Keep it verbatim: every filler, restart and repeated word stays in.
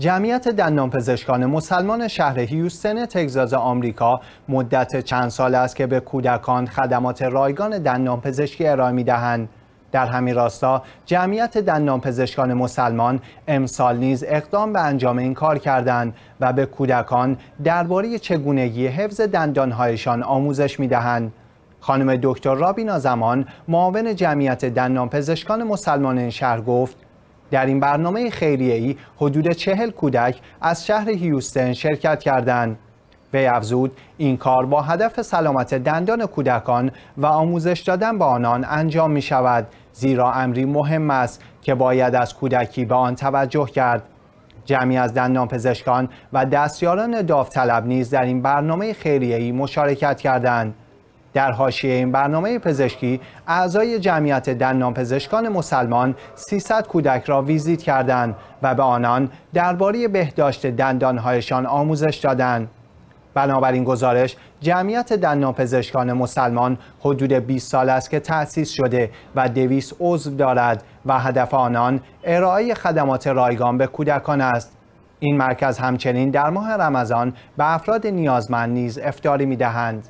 جمعیت دندانپزشکان مسلمان شهر هیوستن تگزاس آمریکا مدت چند سال است که به کودکان خدمات رایگان دندانپزشکی ارائه می‌دهند. در همین راستا جمعیت دندانپزشکان مسلمان امسال نیز اقدام به انجام این کار کردند و به کودکان درباره چگونگی حفظ دندانهایشان آموزش می‌دهند. خانم دکتر رابینا زمان، معاون جمعیت دندانپزشکان مسلمان این شهر گفت: در این برنامه خیریه‌ای حدود چهل کودک از شهر هیوستن شرکت کردند. وی افزود: این کار با هدف سلامت دندان کودکان و آموزش دادن به آنان انجام می شود، زیرا امری مهم است که باید از کودکی به آن توجه کرد. جمعی از دندانپزشکان و دستیاران داوطلب نیز در این برنامه خیریه‌ای مشارکت کردند. در حاشیه این برنامه پزشکی، اعضای جمعیت دندانپزشکان مسلمان سیصد کودک را ویزیت کردند و به آنان درباره بهداشت دندانهایشان آموزش دادند. بنابر این گزارش، جمعیت دندانپزشکان مسلمان حدود بیست سال است که تأسیس شده و دویست عضو دارد و هدف آنان ارائه خدمات رایگان به کودکان است. این مرکز همچنین در ماه رمضان به افراد نیازمند نیز افطاری می‌دهند.